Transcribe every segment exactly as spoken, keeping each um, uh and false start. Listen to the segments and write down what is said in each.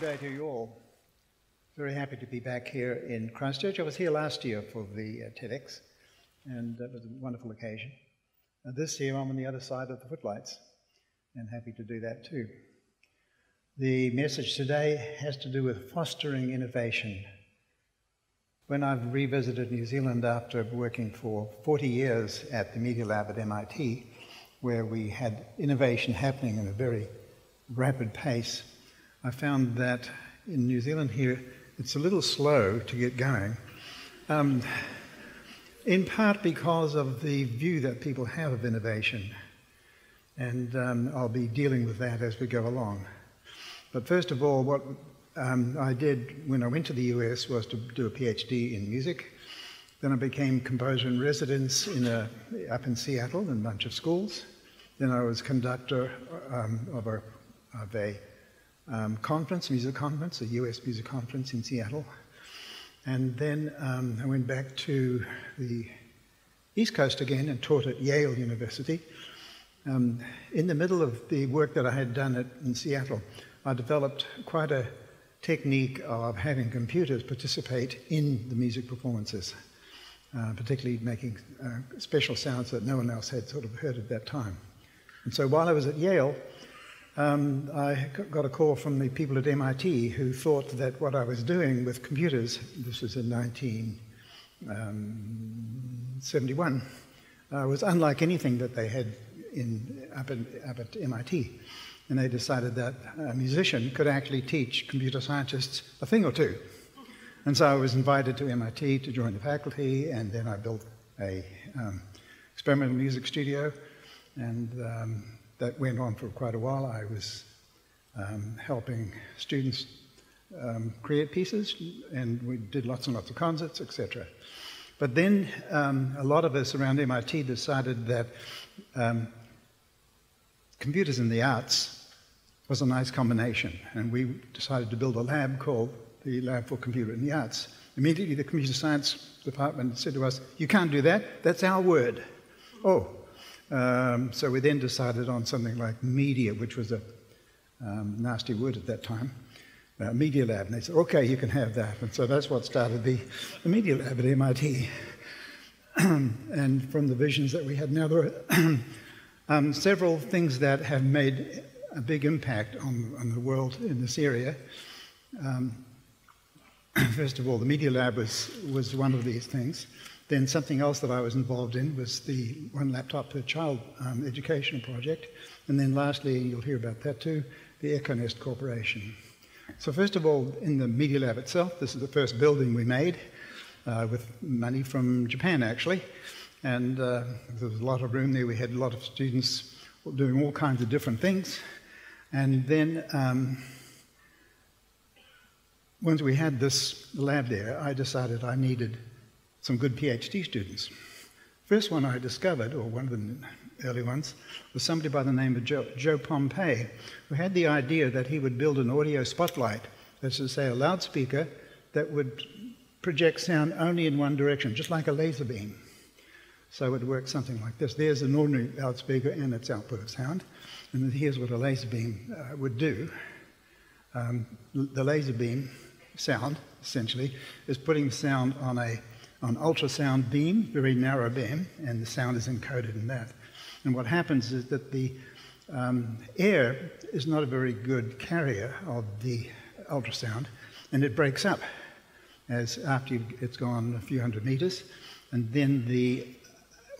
Good day to you all. Very happy to be back here in Christchurch. I was here last year for the uh, TEDx, and that was a wonderful occasion. And this year I'm on the other side of the footlights, and happy to do that too. The message today has to do with fostering innovation. When I've revisited New Zealand after working for forty years at the Media Lab at M I T, where we had innovation happening at a very rapid pace, I found that in New Zealand here, it's a little slow to get going, um, in part because of the view that people have of innovation. And um, I'll be dealing with that as we go along. But first of all, what Um, I did when I went to the U S was to do a PhD in music. Then I became composer in residence in a, up in Seattle in a bunch of schools. Then I was conductor um, of a, of a um, conference, music conference, a U S music conference in Seattle. And then um, I went back to the East Coast again and taught at Yale University. Um, in the middle of the work that I had done at, in Seattle, I developed quite a technique of having computers participate in the music performances, uh, particularly making uh, special sounds that no one else had sort of heard at that time. And so while I was at Yale, um, I got a call from the people at M I T who thought that what I was doing with computers, this was in nineteen seventy-one, uh, was unlike anything that they had in, up, in, up at M I T. And they decided that a musician could actually teach computer scientists a thing or two. And so I was invited to M I T to join the faculty, and then I built a um, experimental music studio, and um, that went on for quite a while. I was um, helping students um, create pieces, and we did lots and lots of concerts, et cetera. But then um, a lot of us around M I T decided that um, computers and the arts was a nice combination, and we decided to build a lab called the Lab for Computer and the Arts. Immediately the computer science department said to us, you can't do that, that's our word. Oh, um, so we then decided on something like media, which was a um, nasty word at that time, uh, Media Lab, and they said, okay, you can have that. And so that's what started the, the Media Lab at M I T. And from the visions that we had now, there were um, several things that have made a big impact on, on the world in this area. Um, first of all, the Media Lab was, was one of these things. Then something else that I was involved in was the One Laptop per Child um, educational project. And then lastly, and you'll hear about that too, the Echo Nest Corporation. So first of all, in the Media Lab itself, this is the first building we made uh, with money from Japan, actually. And uh, there was a lot of room there. We had a lot of students doing all kinds of different things. And then, um, once we had this lab there, I decided I needed some good PhD students. First one I discovered, or one of the early ones, was somebody by the name of Joe, Joe Pompei, who had the idea that he would build an audio spotlight, that's to say a loudspeaker that would project sound only in one direction, just like a laser beam. So it would work something like this. There's an ordinary loudspeaker and its output of sound. And here's what a laser beam uh, would do. Um, the laser beam sound, essentially, is putting sound on a on ultrasound beam, very narrow beam, and the sound is encoded in that. And what happens is that the um, air is not a very good carrier of the ultrasound, and it breaks up as after it's gone a few hundred meters, and then the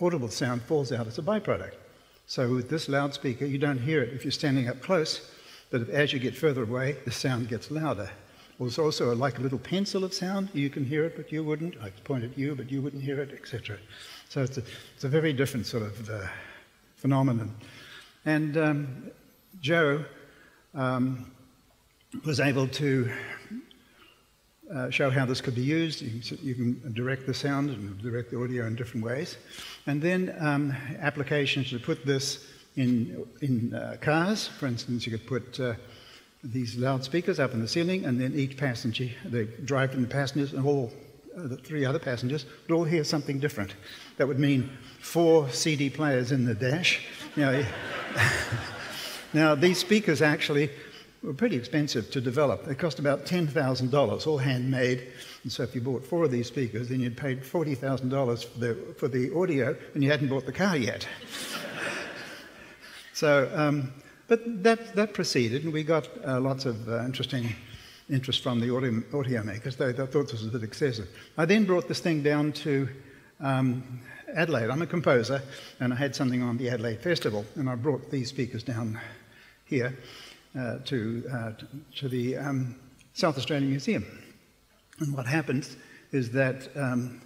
audible sound falls out as a byproduct. So with this loudspeaker, you don't hear it if you're standing up close, but as you get further away, the sound gets louder. Well, it's also like a little pencil of sound. You can hear it, but you wouldn't. I could point at you, but you wouldn't hear it, et cetera. So it's a, it's a very different sort of uh, phenomenon. And um, Joe um, was able to Uh, show how this could be used. You can, you can direct the sound and direct the audio in different ways. And then um, applications to put this in, in uh, cars. For instance, you could put uh, these loudspeakers up in the ceiling, and then each passenger, the driver and the passengers and all uh, the three other passengers would all hear something different. That would mean four C D players in the dash. You know, now, these speakers actually were pretty expensive to develop. They cost about ten thousand dollars, all handmade. And so if you bought four of these speakers, then you'd paid forty thousand dollars for the, for the audio, and you hadn't bought the car yet. So, um, but that, that proceeded, and we got uh, lots of uh, interesting interest from the audio, audio makers. They, they thought this was a bit excessive. I then brought this thing down to um, Adelaide. I'm a composer, and I had something on the Adelaide Festival, and I brought these speakers down here uh, to, uh, to the um, South Australian Museum. And what happens is that um,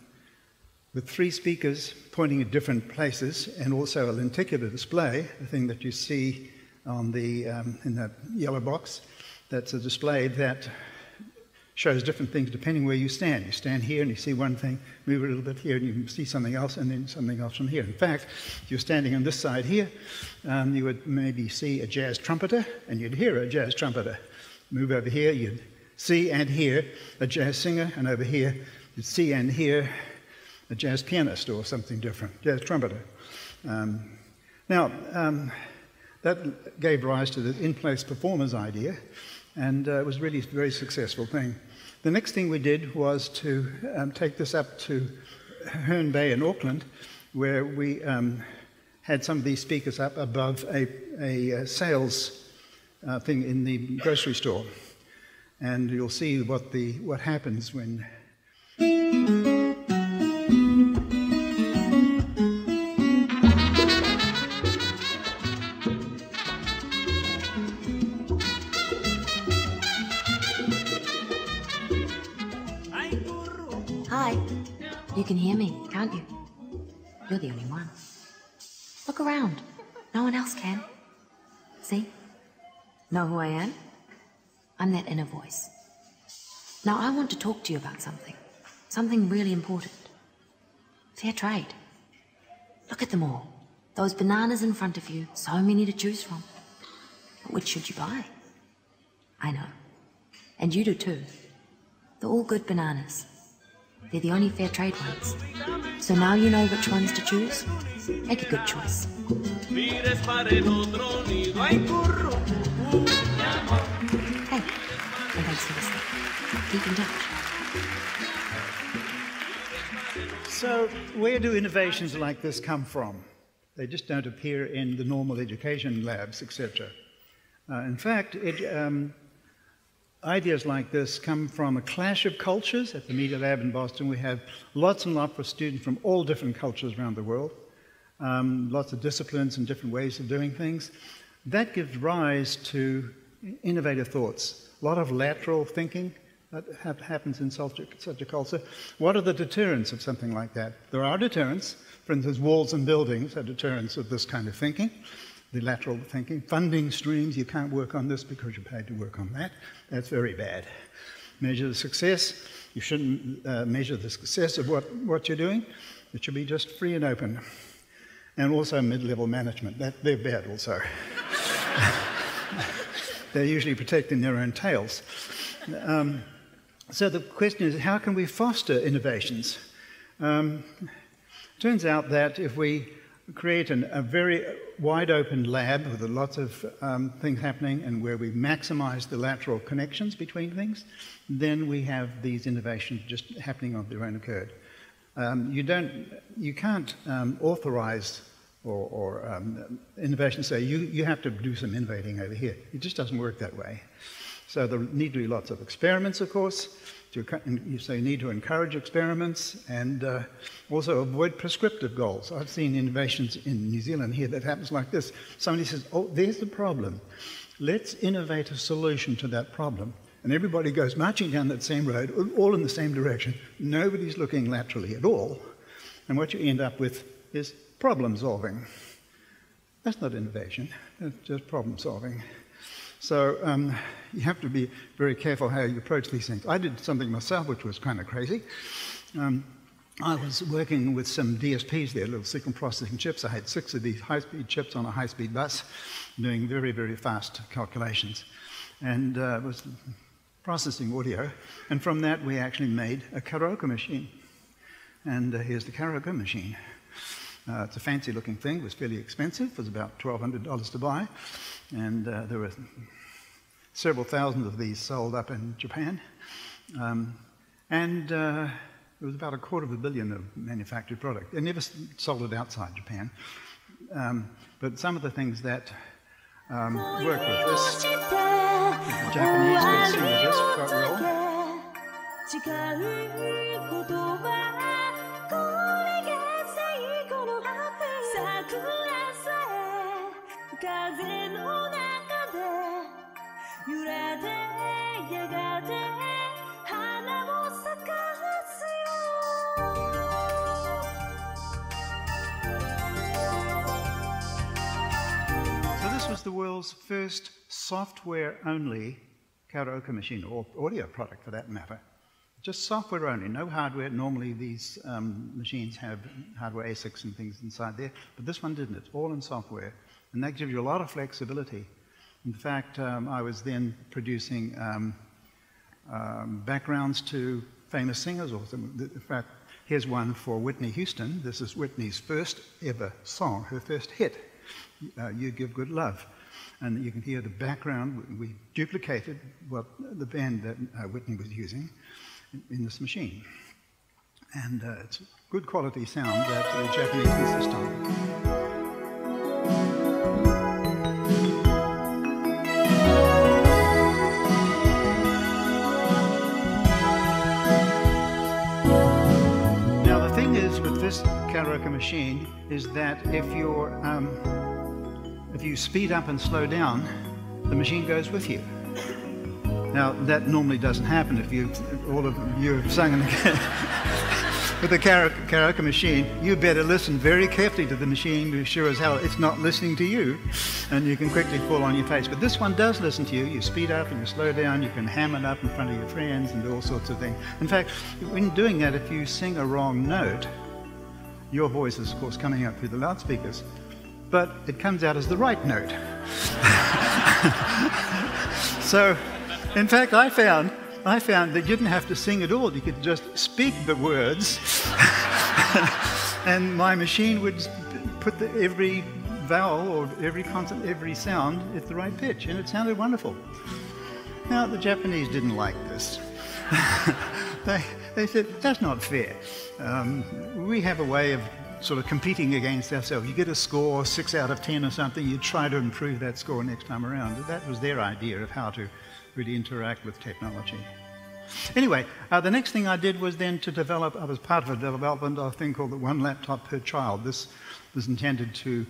with three speakers pointing at different places and also a lenticular display, the thing that you see on the, um, in the yellow box, that's a display that shows different things depending where you stand. You stand here and you see one thing, move a little bit here and you see something else, and then something else from here. In fact, if you're standing on this side here, um, you would maybe see a jazz trumpeter and you'd hear a jazz trumpeter. Move over here, you'd see and hear a jazz singer, and over here you'd see and hear a jazz pianist or something different, jazz trumpeter. Um, now, um, that gave rise to the in-place performers idea, and uh, it was really a very successful thing. The next thing we did was to um, take this up to Herne Bay in Auckland, where we um, had some of these speakers up above a, a sales uh, thing in the grocery store. And you'll see what, the, what happens when... You can hear me, can't you? You're the only one. Look around. No one else can. See? Know who I am? I'm that inner voice. Now I want to talk to you about something. Something really important. Fair trade. Look at them all. Those bananas in front of you, so many to choose from. But which should you buy? I know. And you do too. They're all good bananas. They're the only fair trade ones. So now you know which ones to choose. Make a good choice. Hey, and thanks for listening. Keep in touch. So where do innovations like this come from? They just don't appear in the normal education labs, et cetera. Uh, in fact, it... Um, Ideas like this come from a clash of cultures. At the Media Lab in Boston, we have lots and lots of students from all different cultures around the world, um, lots of disciplines and different ways of doing things. That gives rise to innovative thoughts. A lot of lateral thinking that ha happens in such a, such a culture. What are the deterrents of something like that? There are deterrents. For instance, walls and buildings are deterrents of this kind of thinking. The lateral thinking, funding streams, you can't work on this because you're paid to work on that. That's very bad. Measure the success. You shouldn't uh, measure the success of what, what you're doing. It should be just free and open. And also mid-level management. That, they're bad also. They're usually protecting their own tails. Um, so the question is, how can we foster innovations? Um, turns out that if we create an, a very wide-open lab with lots of um, things happening and where we maximize the lateral connections between things, then we have these innovations just happening on their own accord. Um, you, don't, you can't um, authorize or, or um, innovation say, you, you have to do some innovating over here. It just doesn't work that way. So there need to be lots of experiments, of course, to, so you need to encourage experiments and uh, also avoid prescriptive goals. I've seen innovations in New Zealand here that happens like this. Somebody says, oh, there's the problem. Let's innovate a solution to that problem. And everybody goes marching down that same road, all in the same direction. Nobody's looking laterally at all. And what you end up with is problem solving. That's not innovation. That's just problem solving. So um, you have to be very careful how you approach these things. I did something myself which was kind of crazy. Um, I was working with some D S Ps there, little signal processing chips. I had six of these high-speed chips on a high-speed bus doing very, very fast calculations. And uh, it was processing audio. And from that, we actually made a karaoke machine. And uh, here's the karaoke machine. Uh, it's a fancy-looking thing. It was fairly expensive. It was about twelve hundred dollars to buy. And uh, there were several thousand of these sold up in Japan. Um, and uh, it was about a quarter of a billion of manufactured product. They never sold it outside Japan. Um, but some of the things that um, work with this, the Japanese can sing with this quite well. This was the world's first software-only karaoke machine, or audio product for that matter. Just software-only, no hardware. Normally these um, machines have hardware A S I Cs and things inside there, but this one didn't. It's all in software, and that gives you a lot of flexibility. In fact, um, I was then producing um, um, backgrounds to famous singers. Or in fact, here's one for Whitney Houston. This is Whitney's first ever song, her first hit. Uh, You Give Good Love, and you can hear the background. We duplicated what the band that uh, Whitney was using in, in this machine, and uh, it's good quality sound that the Japanese insist on. This karaoke machine is that if you're um, if you speed up and slow down, the machine goes with you. Now that normally doesn't happen if you all of you have sung in the with the karaoke, karaoke machine. You better listen very carefully to the machine. Be sure as hell it's not listening to you, and you can quickly fall on your face. But this one does listen to you. You speed up and you slow down. You can ham it up in front of your friends and do all sorts of things. In fact, when doing that, if you sing a wrong note, your voice is, of course, coming out through the loudspeakers, but it comes out as the right note. So, in fact, I found, I found that you didn't have to sing at all. You could just speak the words, and my machine would put the, every vowel or every consonant, every sound at the right pitch, and it sounded wonderful. Now, the Japanese didn't like this. They, they said, that's not fair. Um, we have a way of sort of competing against ourselves. You get a score, six out of ten or something, you try to improve that score next time around. That was their idea of how to really interact with technology. Anyway, uh, the next thing I did was then to develop, I was part of a development of a thing called the One Laptop per Child. This was intended to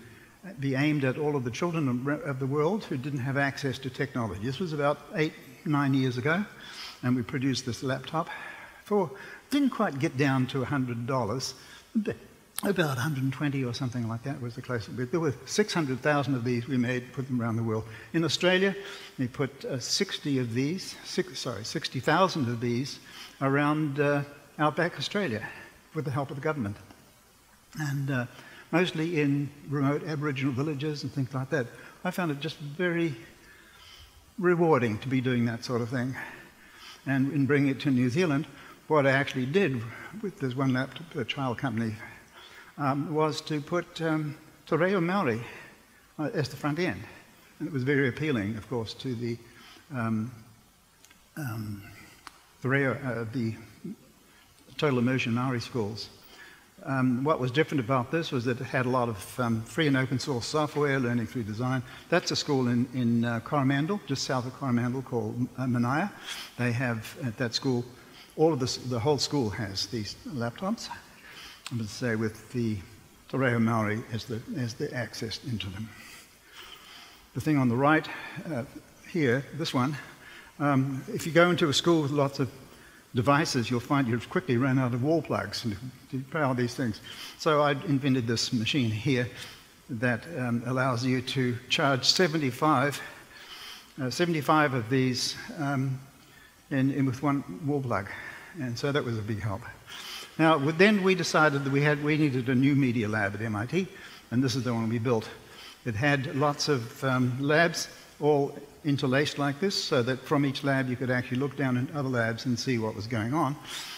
be aimed at all of the children of the world who didn't have access to technology. This was about eight, nine years ago, and we produced this laptop. For, didn't quite get down to one hundred dollars, but about one hundred twenty dollars or something like that was the closest. There were six hundred thousand of these we made, put them around the world. In Australia, we put uh, sixty of these, six, sorry, sixty thousand of these around uh, outback Australia with the help of the government. And uh, mostly in remote Aboriginal villages and things like that. I found it just very rewarding to be doing that sort of thing. And in bringing it to New Zealand, what I actually did with this One Laptop per Child company um, was to put um, Te Reo Māori uh, as the front end. And it was very appealing, of course, to the um, um, Te Reo, uh, the total immersion Māori schools. Um, what was different about this was that it had a lot of um, free and open source software, learning through design. That's a school in, in uh, Coromandel, just south of Coromandel, called uh, Manaya. They have, at that school, all of this, the whole school has these laptops, I would say, with the Te Reo Māori as the, as the access into them. The thing on the right uh, here, this one, um, if you go into a school with lots of devices, you'll find you've quickly run out of wall plugs to power these things. So I invented this machine here that um, allows you to charge seventy-five of these um, in, in with one wall plug, and so that was a big help. Now then we decided that we had we needed a new media lab at M I T, and this is the one we built. It had lots of um, labs, all interlaced like this, so that from each lab you could actually look down in other labs and see what was going on.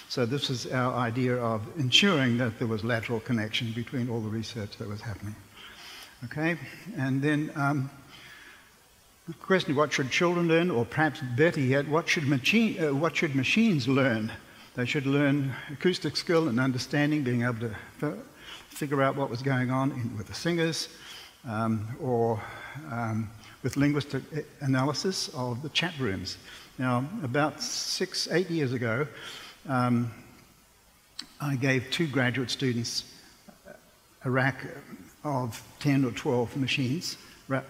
So this is our idea of ensuring that there was lateral connection between all the research that was happening. Okay, and then um, The question, what should children learn? Or perhaps better yet, what should, machine, uh, what should machines learn? They should learn acoustic skill and understanding, being able to f figure out what was going on in, with the singers, um, or um, with linguistic analysis of the chat rooms. Now, about six, eight years ago, um, I gave two graduate students a rack of ten or twelve machines,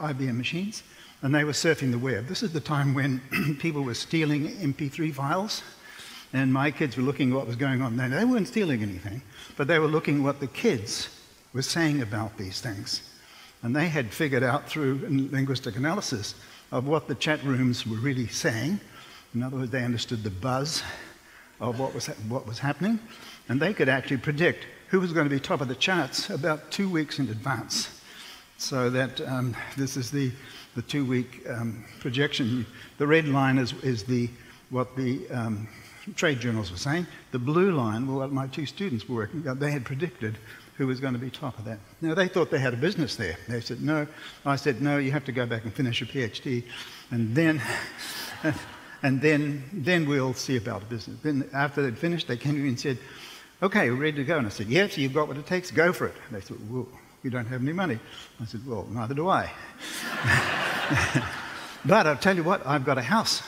I B M machines, and they were surfing the web. This is the time when people were stealing M P three files, and my kids were looking at what was going on. Now, they weren't stealing anything, but they were looking at what the kids were saying about these things. And they had figured out through linguistic analysis of what the chat rooms were really saying. In other words, they understood the buzz of what was, what was happening, and they could actually predict who was going to be top of the charts about two weeks in advance. So that um, this is the, the two-week um, projection. The red line is, is the, what the um, trade journals were saying. The blue line were what my two students were working on. They had predicted who was going to be top of that. Now, they thought they had a business there. They said, no. I said, no, you have to go back and finish your PhD, and then, and then, then we'll see about a business. Then, after they'd finished, they came to me and said, okay, we're ready to go. And I said, yes, you've got what it takes, go for it. And they said, well, you don't have any money. I said, well, neither do I. But I'll tell you what, I've got a house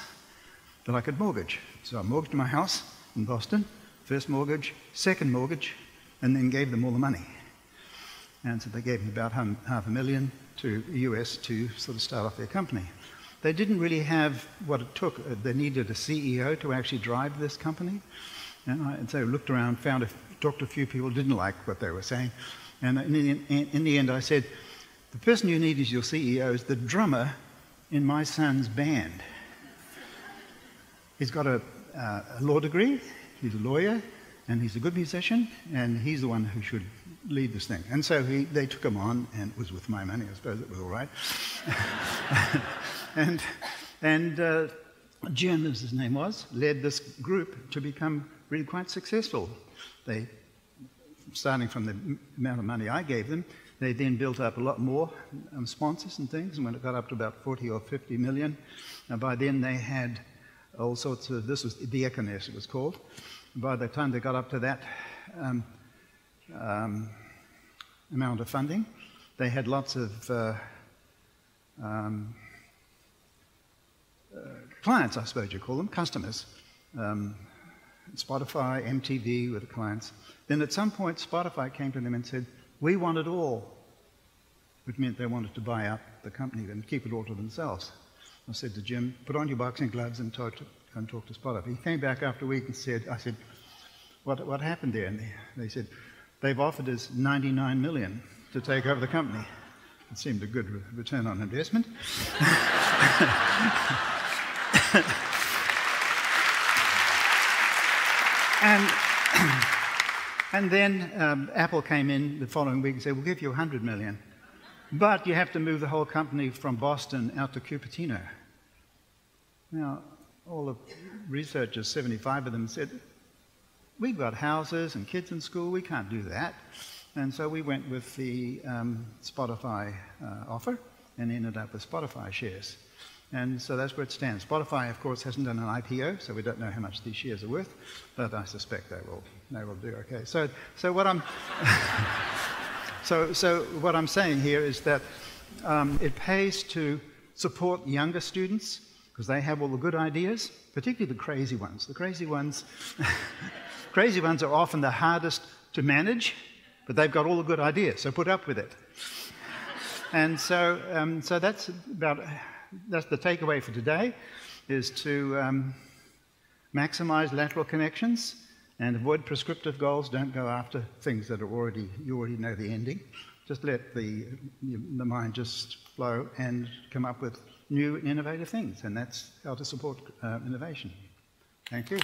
that I could mortgage. So I mortgaged my house in Boston, first mortgage, second mortgage, and then gave them all the money. And so they gave me about half a million to U S to sort of start off their company. They didn't really have what it took. They needed a C E O to actually drive this company. And, I, and so I looked around, found a, talked to a few people, didn't like what they were saying. And in, in, in the end, I said, the person you need as your C E O is the drummer in my son's band. He's got a, uh, a law degree, he's a lawyer, and he's a good musician, and he's the one who should lead this thing. And so he, they took him on, and it was with my money, I suppose it was all right. and and uh, Jim, as his name was, led this group to become really quite successful. They, starting from the amount of money I gave them, they then built up a lot more um, sponsors and things, and when it got up to about forty or fifty million, and by then they had all sorts of, this was the Echo Nest it was called. By the time they got up to that um, um, amount of funding, they had lots of uh, um, uh, clients, I suppose you call them, customers. Um, Spotify, M T V were the clients. Then at some point, Spotify came to them and said, we want it all, which meant they wanted to buy out the company and keep it all to themselves. I said to Jim, put on your boxing gloves and talk to, and talk to Spotify. He came back after a week and said, I said, what, what happened there? And they, they said, they've offered us ninety-nine million dollars to take over the company. It seemed a good re return on investment. and, and then um, Apple came in the following week and said, we'll give you one hundred million dollars. But you have to move the whole company from Boston out to Cupertino. Now, all the researchers, seventy-five of them, said, we've got houses and kids in school, we can't do that. And so we went with the um, Spotify uh, offer and ended up with Spotify shares. And so that's where it stands. Spotify, of course, hasn't done an I P O, so we don't know how much these shares are worth, but I suspect they will, they will do okay. So, so what I'm... So, so what I'm saying here is that um, it pays to support younger students because they have all the good ideas, particularly the crazy ones. The crazy ones, crazy ones are often the hardest to manage, but they've got all the good ideas, so put up with it. And so, um, so that's about that's the takeaway for today: is to um, maximize lateral connections. And avoid prescriptive goals. Don't go after things that are already, you already know the ending. Just let the, the mind just flow and come up with new innovative things. And that's how to support uh, innovation. Thank you.